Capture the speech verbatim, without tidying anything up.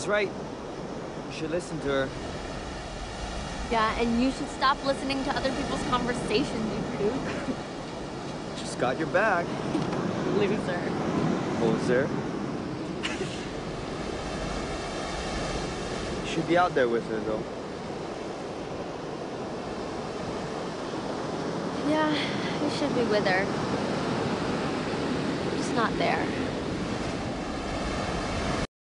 She's right. You should listen to her. Yeah, and you should stop listening to other people's conversations, you dude. She's got your back. Loser. Loser. You should be out there with her, though. Yeah, you should be with her. Just not there.